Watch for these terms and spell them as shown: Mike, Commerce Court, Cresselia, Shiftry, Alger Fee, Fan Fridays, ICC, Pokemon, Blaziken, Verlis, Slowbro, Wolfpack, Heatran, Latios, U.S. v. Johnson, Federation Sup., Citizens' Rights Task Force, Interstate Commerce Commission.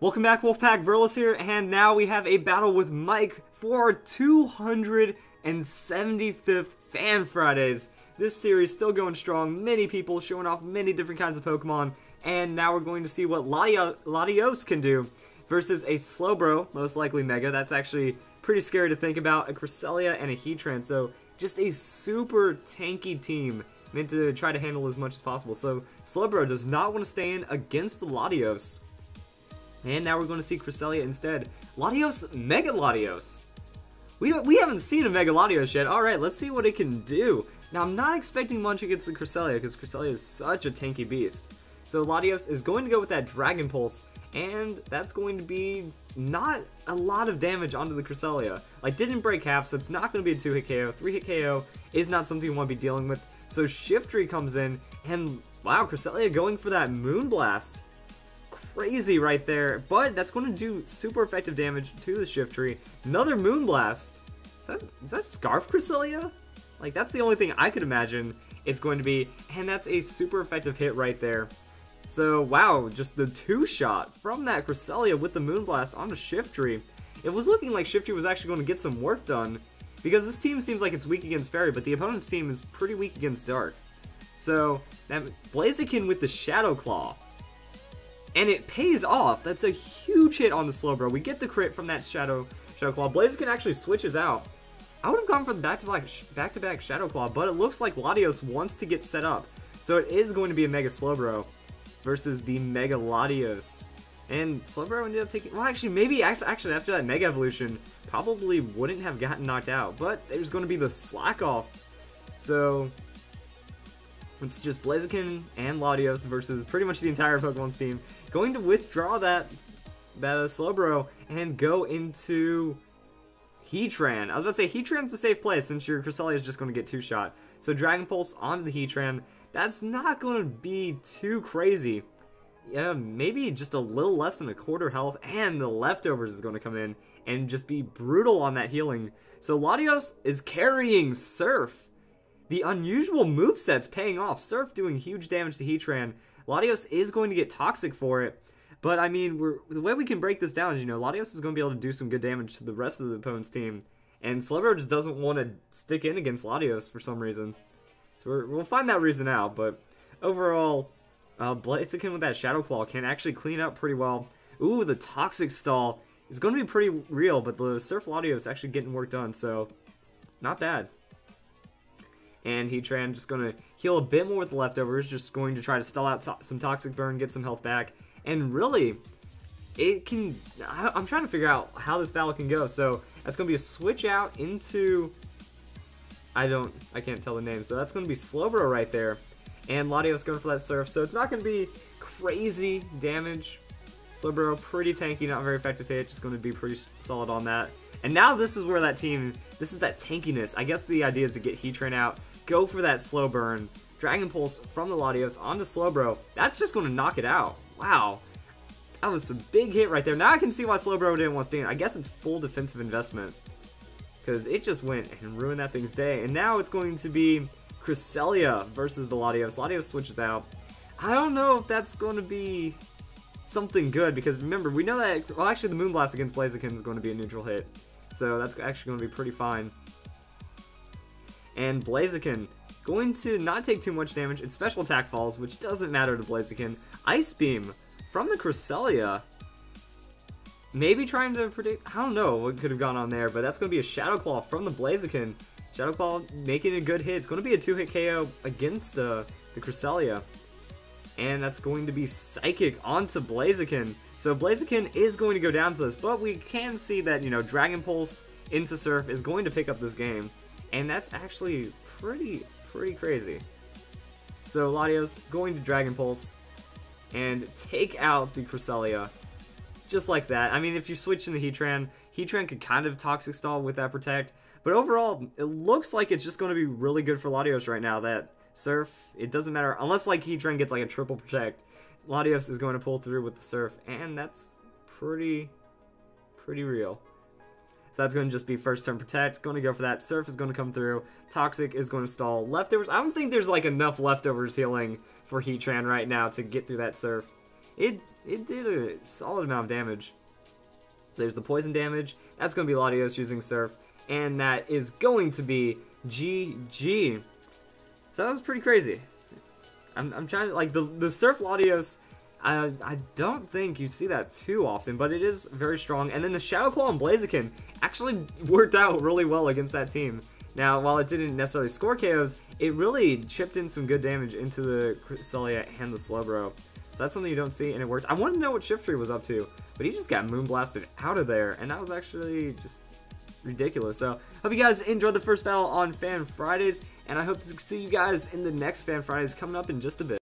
Welcome back, Wolfpack. Verlis here, and now we have a battle with Mike for our 275th Fan Fridays. This series still going strong, many people showing off many different kinds of Pokemon, and now we're going to see what Latios can do versus a Slowbro, most likely Mega. That's actually pretty scary to think about, a Cresselia and a Heatran, so just a super tanky team meant to try to handle as much as possible. So Slowbro does not want to stand against the Latios. And now we're going to see Cresselia instead. Latios, Mega Latios. We haven't seen a Mega Latios yet. Alright, let's see what it can do. Now, I'm not expecting much against the Cresselia because Cresselia is such a tanky beast. So Latios is going to go with that Dragon Pulse. And that's going to be not a lot of damage onto the Cresselia. Like, didn't break half, so it's not going to be a 2-hit KO. 3-hit KO is not something you want to be dealing with. So Shiftry comes in, and wow, Cresselia going for that Moonblast. Crazy right there, but that's going to do super effective damage to the Shiftry. Another Moonblast. Is that Scarf Cresselia? Like, that's the only thing I could imagine it's going to be, and that's a super effective hit right there. So, wow, just the two-shot from that Cresselia with the Moonblast on the Shiftry. It was looking like Shiftry was actually going to get some work done, because this team seems like it's weak against Fairy, but the opponent's team is pretty weak against Dark. So, that Blaziken with the Shadow Claw. And it pays off. That's a huge hit on the Slowbro. We get the crit from that Shadow Claw. Blaziken actually switches out. I would have gone for the back-to-back Shadow Claw, but it looks like Latios wants to get set up. So it is going to be a Mega Slowbro versus the Mega Latios. And Slowbro ended up taking... Well, actually, maybe actually after that Mega Evolution, probably wouldn't have gotten knocked out. But there's going to be the slack off. So... it's just Blaziken and Latios versus pretty much the entire Pokemon's team. Going to withdraw that Slowbro and go into Heatran. I was about to say, Heatran's a safe play since your Cresselia is just going to get two-shot. So Dragon Pulse onto the Heatran. That's not going to be too crazy. Yeah, maybe just a little less than a quarter health, and the Leftovers is going to come in and just be brutal on that healing. So Latios is carrying Surf. The unusual moveset's paying off. Surf doing huge damage to Heatran. Latios is going to get toxic for it. But, I mean, the way we can break this down is, you know, Latios is going to be able to do some good damage to the rest of the opponent's team. And Slowbro just doesn't want to stick in against Latios for some reason. So we'll find that reason out. But overall, Blaziken with that Shadow Claw can actually clean up pretty well. Ooh, the toxic stall is going to be pretty real. But the Surf Latios is actually getting work done. So, not bad. And Heatran just going to heal a bit more with the Leftovers, just going to try to stall out some Toxic Burn, get some health back. And really, it can... I'm trying to figure out how this battle can go. So that's going to be a switch out into... I can't tell the name. So that's going to be Slowbro right there. And Latios going for that Surf. So it's not going to be crazy damage. Slowbro, pretty tanky, not very effective hit. Just going to be pretty solid on that. And now this is where that team... this is that tankiness. I guess the idea is to get Heatran out. Go for that slow burn. Dragon Pulse from the Latios onto Slowbro. That's just going to knock it out. Wow. That was a big hit right there. Now I can see why Slowbro didn't want to stand. I guess it's full defensive investment. Because it just went and ruined that thing's day. And now it's going to be Cresselia versus the Latios. Latios switches out. I don't know if that's going to be something good. Because remember, we know that... well, actually the Moonblast against Blaziken is going to be a neutral hit. So that's actually going to be pretty fine. And Blaziken, going to not take too much damage. It's special attack falls, which doesn't matter to Blaziken. Ice Beam from the Cresselia. Maybe trying to predict... I don't know what could have gone on there, but that's going to be a Shadow Claw from the Blaziken. Shadow Claw making a good hit. It's going to be a 2-hit KO against the Cresselia. And that's going to be Psychic onto Blaziken. So Blaziken is going to go down to this, but we can see that, you know, Dragon Pulse into Surf is going to pick up this game. And that's actually pretty crazy. So Latios going to Dragon Pulse and take out the Cresselia. Just like that. I mean, if you switch into Heatran, Heatran could kind of Toxic Stall with that Protect. But overall, it looks like it's just going to be really good for Latios right now. That Surf, it doesn't matter. Unless, like, Heatran gets, like, a triple Protect. Latios is going to pull through with the Surf. And that's pretty real. So that's going to just be first turn Protect. Going to go for that. Surf is going to come through. Toxic is going to stall. Leftovers. I don't think there's like enough Leftovers healing for Heatran right now to get through that Surf. It did a solid amount of damage. So there's the poison damage. That's going to be Latios using Surf. And that is going to be GG. So that was pretty crazy. I'm trying to, like, the Surf Latios, I don't think you see that too often, but it is very strong. And then the Shadow Claw and Blaziken actually worked out really well against that team. Now, while it didn't necessarily score KOs, it really chipped in some good damage into the Cresselia and the Slowbro. So that's something you don't see, and it worked. I wanted to know what Shiftry was up to, but he just got moonblasted out of there, and that was actually just ridiculous. So hope you guys enjoyed the first battle on Fan Fridays, and I hope to see you guys in the next Fan Fridays coming up in just a bit.